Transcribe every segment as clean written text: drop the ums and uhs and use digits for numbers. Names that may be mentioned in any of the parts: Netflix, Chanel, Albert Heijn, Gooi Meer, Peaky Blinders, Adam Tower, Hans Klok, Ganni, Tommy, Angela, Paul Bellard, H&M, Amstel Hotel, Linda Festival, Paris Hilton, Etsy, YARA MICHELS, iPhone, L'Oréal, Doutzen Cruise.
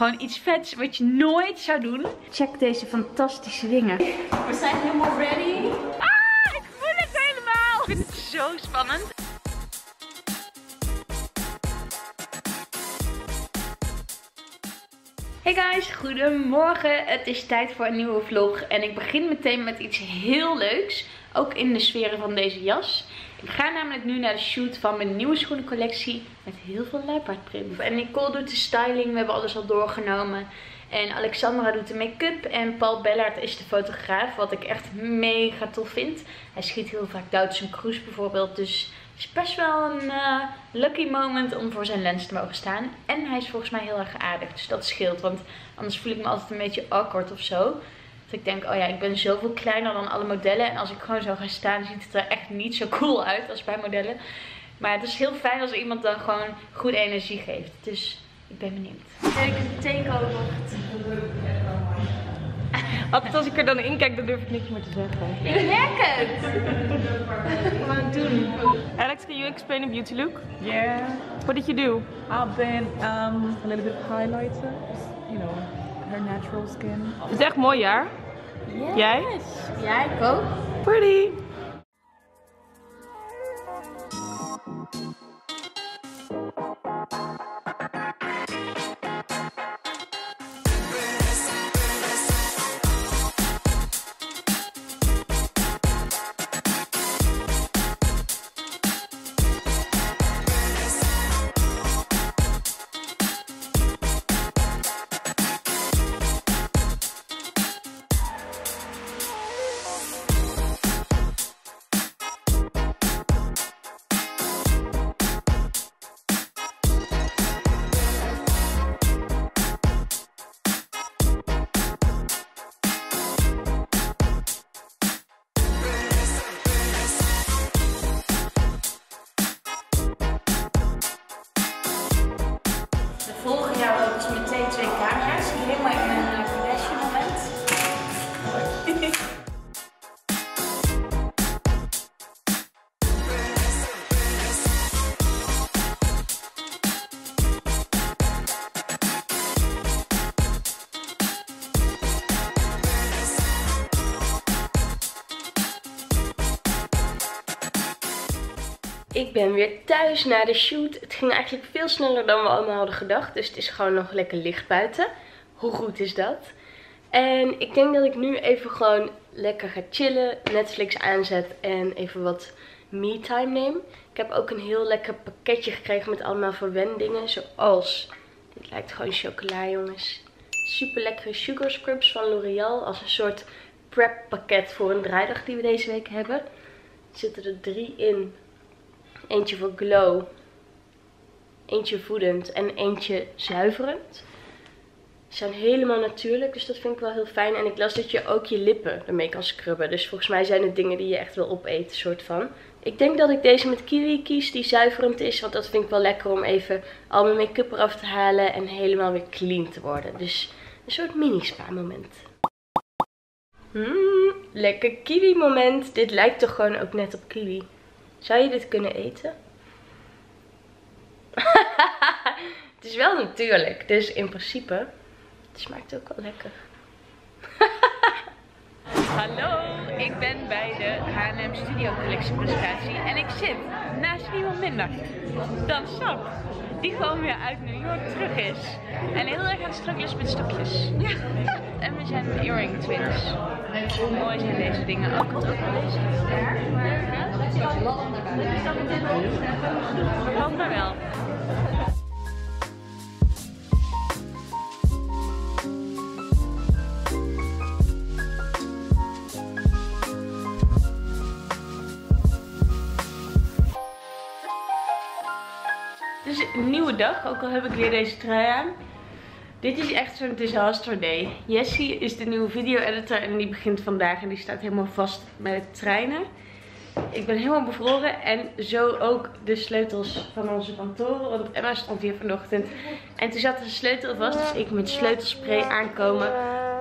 Gewoon iets vets wat je nooit zou doen. Check deze fantastische dingen. We zijn helemaal ready. Ah, ik voel het helemaal. Ik vind het zo spannend. Hey guys, goedemorgen. Het is tijd voor een nieuwe vlog. En ik begin meteen met iets heel leuks. Ook in de sferen van deze jas. Ik ga namelijk nu naar de shoot van mijn nieuwe schoenencollectie. Met heel veel luipaardprint. En Nicole doet de styling. We hebben alles al doorgenomen. En Alexandra doet de make-up. En Paul Bellard is de fotograaf. Wat ik echt mega tof vind. Hij schiet heel vaak Doutzen Cruise bijvoorbeeld. Dus het is best wel een lucky moment om voor zijn lens te mogen staan. En hij is volgens mij heel erg aardig. Dus dat scheelt. Want anders voel ik me altijd een beetje awkward of zo. Dat ik denk, oh ja, ik ben zoveel kleiner dan alle modellen. En als ik gewoon zo ga staan, ziet het er echt niet zo cool uit als bij modellen. Maar het is heel fijn als iemand dan gewoon goede energie geeft. Dus ik ben benieuwd. Kijk, een takeover. Altijd als ik er dan in kijk, dan durf ik niks meer te zeggen. Ik merk het! Wat aan het doen. Alex, can you explain a beauty look? Yeah. What did you do? I've been a little bit highlighter, you know, her natural skin. Het is echt mooi, ja? Yes. Jij? Ja, ik ook. Pretty! Ik ben weer thuis na de shoot. Het ging eigenlijk veel sneller dan we allemaal hadden gedacht. Dus het is gewoon nog lekker licht buiten. Hoe goed is dat? En ik denk dat ik nu even gewoon lekker ga chillen. Netflix aanzet en even wat me-time neem. Ik heb ook een heel lekker pakketje gekregen met allemaal verwendingen. Zoals, dit lijkt gewoon chocola jongens. Super lekkere sugar scrubs van L'Oréal. Als een soort prep pakket voor een draaidag die we deze week hebben. Er zitten er 3 in. Eentje voor glow, eentje voedend en eentje zuiverend. Ze zijn helemaal natuurlijk, dus dat vind ik wel heel fijn. En ik las dat je ook je lippen ermee kan scrubben. Dus volgens mij zijn het dingen die je echt wil opeten, soort van. Ik denk dat ik deze met kiwi kies, die zuiverend is. Want dat vind ik wel lekker om even al mijn make-up eraf te halen en helemaal weer clean te worden. Dus een soort mini-spa moment. Lekker kiwi moment. Dit lijkt toch gewoon ook net op kiwi. Zou je dit kunnen eten? Het is wel natuurlijk. Dus in principe. Het smaakt ook wel lekker. Hallo, ik ben bij de H&M Studio Collectie presentatie. En ik zit naast niemand minder dan Sap. Die gewoon weer uit New York terug is. En heel erg aan het struggelen met stokjes. Ja. En we zijn earring twins. Hoe mooi zijn deze dingen. Ook het overlezen. Ja. Kan maar wel. Het is een nieuwe dag, ook al heb ik weer deze trui aan. Dit is echt zo'n disaster day. Jessie is de nieuwe video-editor en die begint vandaag en die staat helemaal vast met treinen. Ik ben helemaal bevroren en zo ook de sleutels van onze kantoren. Want Emma stond hier vanochtend en toen zat er een sleutel vast. Dus ik moet sleutelspray aankomen.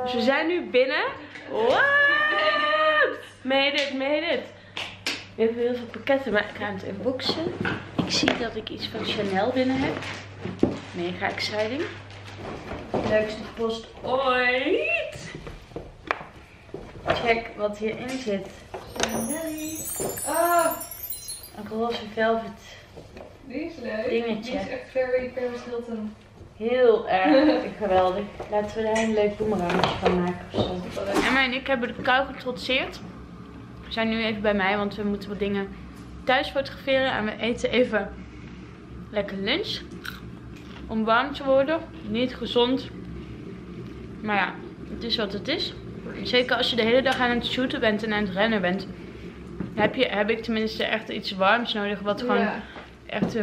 Dus we zijn nu binnen. What? Made it, made it. We hebben heel veel pakketten, maar ik ruimte in boxen. Ik zie dat ik iets van Chanel binnen heb. Mega exciting. leukste post ooit. Check wat hierin zit. Ah. Een roze velvet. Die is leuk. Dingetje. Die is echt very Paris Hilton. Heel erg geweldig. Laten we daar een leuk boemerangetje van maken ofzo. Emma en ik hebben de kou getrotseerd. We zijn nu even bij mij, want we moeten wat dingen thuis fotograferen. En we eten even lekker lunch. Om warm te worden. Niet gezond. Maar ja, het is wat het is. Zeker als je de hele dag aan het shooten bent en aan het rennen bent. Heb ik tenminste echt iets warms nodig wat gewoon echt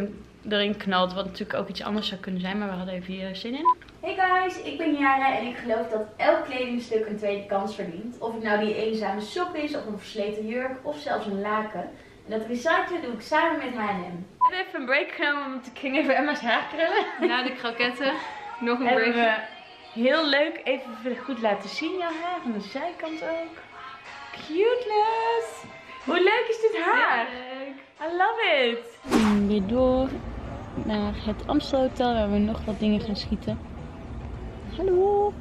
erin knalt. Wat natuurlijk ook iets anders zou kunnen zijn, maar we hadden even hier zin in. Hey guys, ik ben Jara en ik geloof dat elk kledingstuk een tweede kans verdient. Of het nou die eenzame sok is, of een versleten jurk, of zelfs een laken. En dat recyclen doe ik samen met H&M. We hebben even een break genomen, want ik ging even Emma's haar krullen. Na de kroketten, nog een break. Heel leuk, even goed laten zien jouw haar, van de zijkant ook. Cuteless! Hoe leuk is dit haar? Leuk. I love it! Weer door naar het Amstel Hotel, waar we nog wat dingen gaan schieten. Hallo!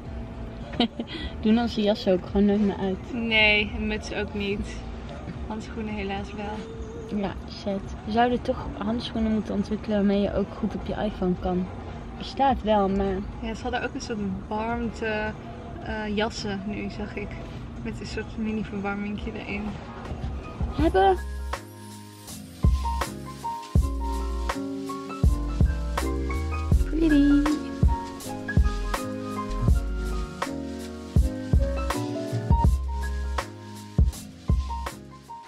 Doen onze jas ook gewoon nooit meer uit. Nee, en muts ook niet. Handschoenen helaas wel. Ja, zet. We zouden toch handschoenen moeten ontwikkelen waarmee je ook goed op je iPhone kan. Bestaat wel, maar... Ja, ze hadden ook een soort warmte jassen nu, zag ik. Met een soort mini verwarmingje erin. Hebben!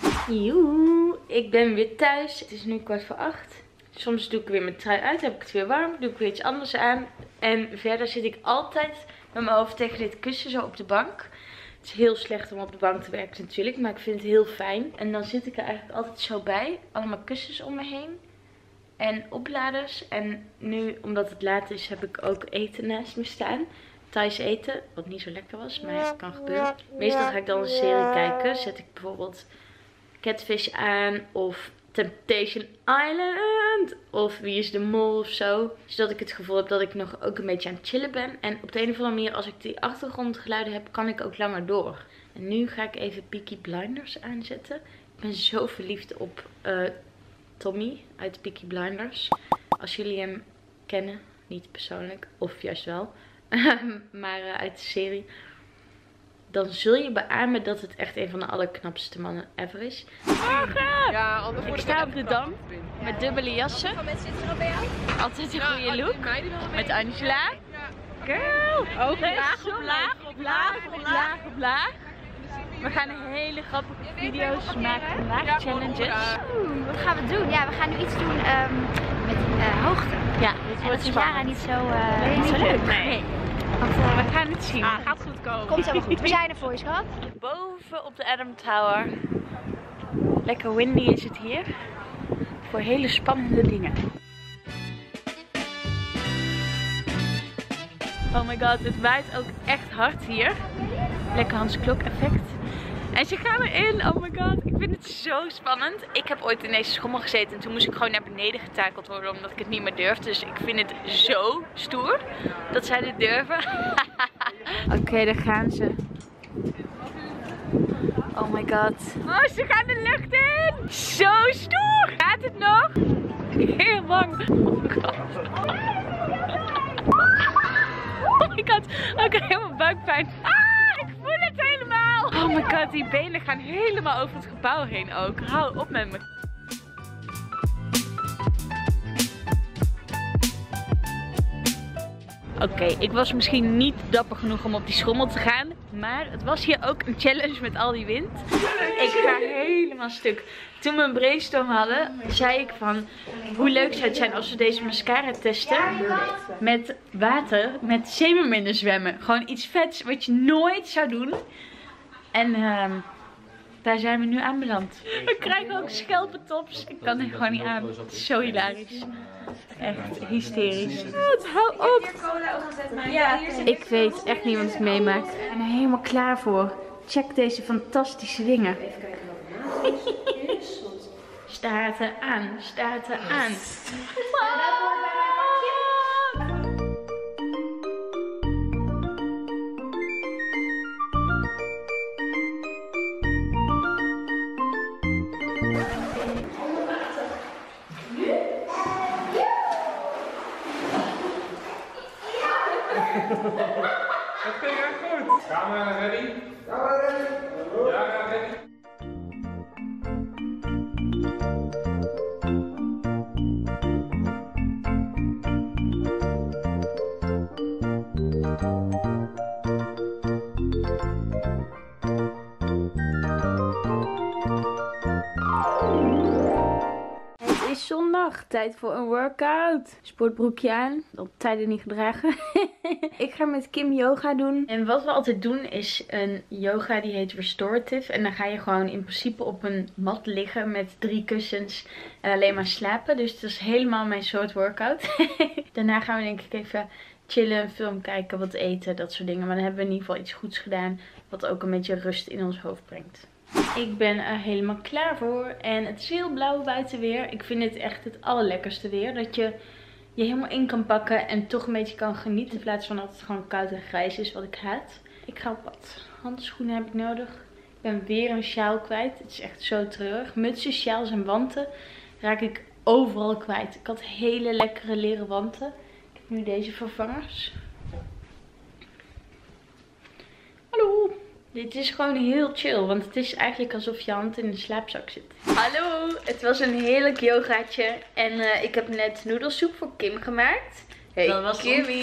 Pretty! Joe, ik ben weer thuis. Het is nu 20:15. Soms doe ik weer mijn trui uit, heb ik het weer warm, doe ik weer iets anders aan. En verder zit ik altijd met mijn hoofd tegen dit kussen zo op de bank. Het is heel slecht om op de bank te werken natuurlijk, maar ik vind het heel fijn. En dan zit ik er eigenlijk altijd zo bij, allemaal kussens om me heen en opladers. En nu, omdat het laat is, heb ik ook eten naast me staan. Thais eten, wat niet zo lekker was, maar het kan gebeuren. Meestal ga ik dan een serie kijken, zet ik bijvoorbeeld Catfish aan of Temptation Island of Wie is de Mol of zo. Zodat ik het gevoel heb dat ik nog ook een beetje aan het chillen ben. En op de een of andere manier, als ik die achtergrondgeluiden heb, kan ik ook langer door. En nu ga ik even Peaky Blinders aanzetten. Ik ben zo verliefd op Tommy uit Peaky Blinders. Als jullie hem kennen, niet persoonlijk, of juist wel, maar uit de serie... Dan zul je beamen dat het echt een van de allerknapste mannen ever is. Morgen! Ja, ik sta op de Dam met dubbele jassen. Altijd een goede look. Met Angela. Girl! Ook laag op laag op laag op laag op laag. We gaan hele grappige video's maken. Laag challenges. Wat gaan we doen? Ja, we gaan nu iets doen met hoogte. Ja, dat is Jara niet zo leuk. Nee. We gaan het zien. Ah, gaat goed komen. Komt helemaal goed. We zijn er voor je, schat. Boven op de Adam Tower. Lekker windy is het hier. Voor hele spannende dingen. Oh my god, het waait ook echt hard hier. Lekker Hans Klok effect. En ze gaan erin. Oh my god, ik vind het zo spannend. Ik heb ooit in deze schommel gezeten en toen moest ik gewoon naar beneden getakeld worden omdat ik het niet meer durfde. Dus ik vind het zo stoer dat zij dit durven. Oké, daar gaan ze. Oh my god. Oh, ze gaan de lucht in. Zo stoer. Gaat het nog? Heel bang. Oh my god. Oh my god. Oké, helemaal buikpijn. Ah, ik voel het helemaal. Oh my god, die benen gaan helemaal over het gebouw heen ook. Hou op met me. Oké, ik was misschien niet dapper genoeg om op die schommel te gaan. Maar het was hier ook een challenge met al die wind. Ik ga helemaal stuk. Toen we een brainstorm hadden, zei ik van... Hoe leuk zou het zijn als we deze mascara testen met water, met zeemerminnen zwemmen. Gewoon iets vets wat je nooit zou doen. En daar zijn we nu aanbeland. We krijgen ook schelpentops. Ik kan er gewoon niet aan. Het is zo hilarisch. Echt hysterisch. Hou op. Ik weet echt niet wat ik meemaak. Ik ben er helemaal klaar voor. Check deze fantastische dingen. Staat er aan. Staat er aan. Wow. Dat ging echt goed. Camera ready? Camera ready. Ja, ready. Het is zondag, tijd voor een workout. Sportbroekje aan, op tijden niet gedragen. Ik ga met Kim yoga doen. En wat we altijd doen is een yoga die heet restorative. En dan ga je gewoon in principe op een mat liggen met 3 kussens en alleen maar slapen. Dus dat is helemaal mijn soort workout. Daarna gaan we denk ik even chillen, film kijken, wat eten, dat soort dingen. Maar dan hebben we in ieder geval iets goeds gedaan wat ook een beetje rust in ons hoofd brengt. Ik ben er helemaal klaar voor. En het is heel blauw buiten weer. Ik vind het echt het allerlekkerste weer. Dat je helemaal in kan pakken en toch een beetje kan genieten. In plaats van dat het gewoon koud en grijs is, wat ik haat. Ik ga op pad. Handschoenen heb ik nodig. Ik ben weer een sjaal kwijt. Het is echt zo treurig. Mutsen, sjaals en wanten raak ik overal kwijt. Ik had hele lekkere leren wanten. Ik heb nu deze vervangers. Hallo! Dit is gewoon heel chill, want het is eigenlijk alsof je hand in een slaapzak zit. Hallo, het was een heerlijk yogaatje en ik heb net noedelsoep voor Kim gemaakt. Hey, dat was Kimmy.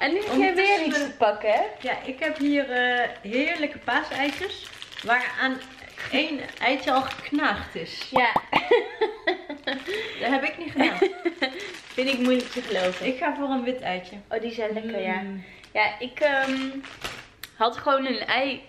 En nu ga je weer iets te pakken, hè? Ja, ik heb hier heerlijke paaseitjes, waaraan één eitje al geknaagd is. Ja. Dat heb ik niet gedaan. Vind ik moeilijk te geloven. Ik ga voor een wit eitje. Oh, die zijn lekker, ja. Ja, ik... had gewoon een ei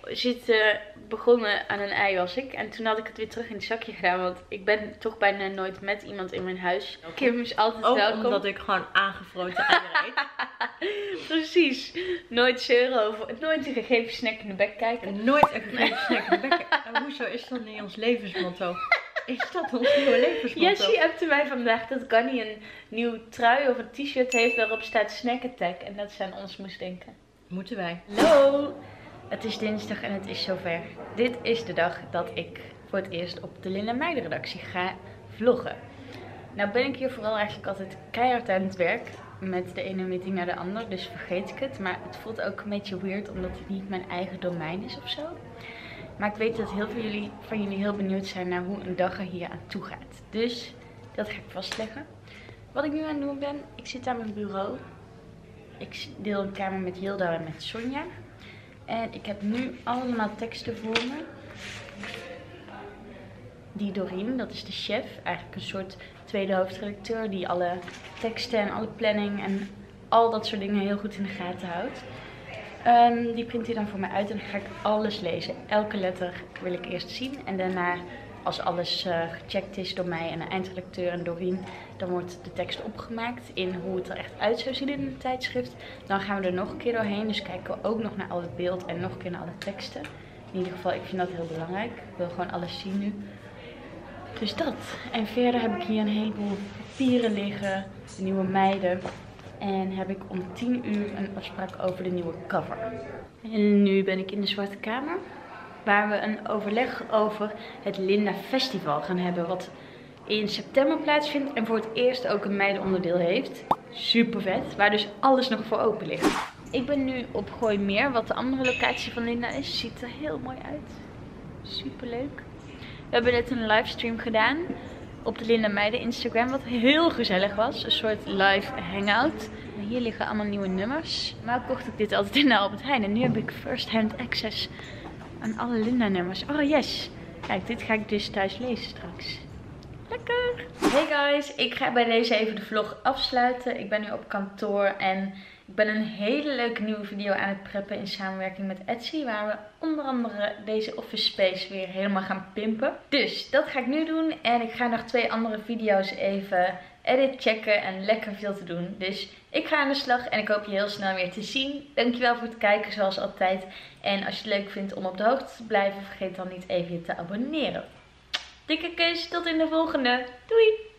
begonnen aan een ei was ik. En toen had ik het weer terug in het zakje gedaan. Want ik ben toch bijna nooit met iemand in mijn huis. Kim is altijd ook welkom. Ook omdat ik gewoon aangevroten eieren eet. Precies. Nooit zeuren over. Nooit een gegeven snack in de bek kijken. Nooit een gegeven snack in de bek kijken. En hoezo is dat niet ons levensmotto? Is dat ons nieuwe levensmotto? Jessie appte mij vandaag dat Ganni een nieuw trui of een t-shirt heeft waarop staat snack attack. En dat ze aan ons moest denken. Moeten wij. Hallo! Het is dinsdag en het is zover. Dit is de dag dat ik voor het eerst op de Linda Meijden-redactie ga vloggen. Nou ben ik hier vooral eigenlijk altijd keihard aan het werk. Met de ene meeting naar de ander, dus vergeet ik het. Maar het voelt ook een beetje weird omdat het niet mijn eigen domein is ofzo. Maar ik weet dat heel veel van jullie heel benieuwd zijn naar hoe een dag er hier aan toe gaat. Dus dat ga ik vastleggen. Wat ik nu aan het doen ben, ik zit aan mijn bureau. Ik deel een kamer met Hilda en met Sonja. En ik heb nu allemaal teksten voor me. Die Doreen, dat is de chef. Eigenlijk een soort tweede hoofdredacteur die alle teksten en alle planning en al dat soort dingen heel goed in de gaten houdt. Die print hij dan voor mij uit en dan ga ik alles lezen. Elke letter wil ik eerst zien en daarna... Als alles gecheckt is door mij en de eindredacteur en Doreen, dan wordt de tekst opgemaakt in hoe het er echt uit zou zien in het tijdschrift. Dan gaan we er nog een keer doorheen, dus kijken we ook nog naar al het beeld en nog een keer naar alle teksten. In ieder geval, ik vind dat heel belangrijk. Ik wil gewoon alles zien nu. Dus dat. En verder heb ik hier een heleboel papieren liggen, de nieuwe meiden. En heb ik om 10 uur een afspraak over de nieuwe cover. En nu ben ik in de Zwarte Kamer. Waar we een overleg over het Linda Festival gaan hebben. Wat in september plaatsvindt en voor het eerst ook een meidenonderdeel heeft. Super vet, waar dus alles nog voor open ligt. Ik ben nu op Gooi Meer, wat de andere locatie van Linda is. Ziet er heel mooi uit. Super leuk. We hebben net een livestream gedaan op de Linda Meiden Instagram. Wat heel gezellig was. Een soort live hangout. Hier liggen allemaal nieuwe nummers. Maar kocht ik dit altijd in Albert Heijn. En nu heb ik first-hand access aan alle Linda-nummers. Oh yes! Kijk, dit ga ik dus thuis lezen straks. Lekker! Hey guys, ik ga bij deze even de vlog afsluiten. Ik ben nu op kantoor en ik ben een hele leuke nieuwe video aan het preppen in samenwerking met Etsy. Waar we onder andere deze office space weer helemaal gaan pimpen. Dus dat ga ik nu doen en ik ga nog 2 andere video's even edit checken en lekker veel te doen. Dus ik ga aan de slag en ik hoop je heel snel weer te zien. Dankjewel voor het kijken zoals altijd. En als je het leuk vindt om op de hoogte te blijven, vergeet dan niet even je te abonneren. Dikke kus, tot in de volgende. Doei!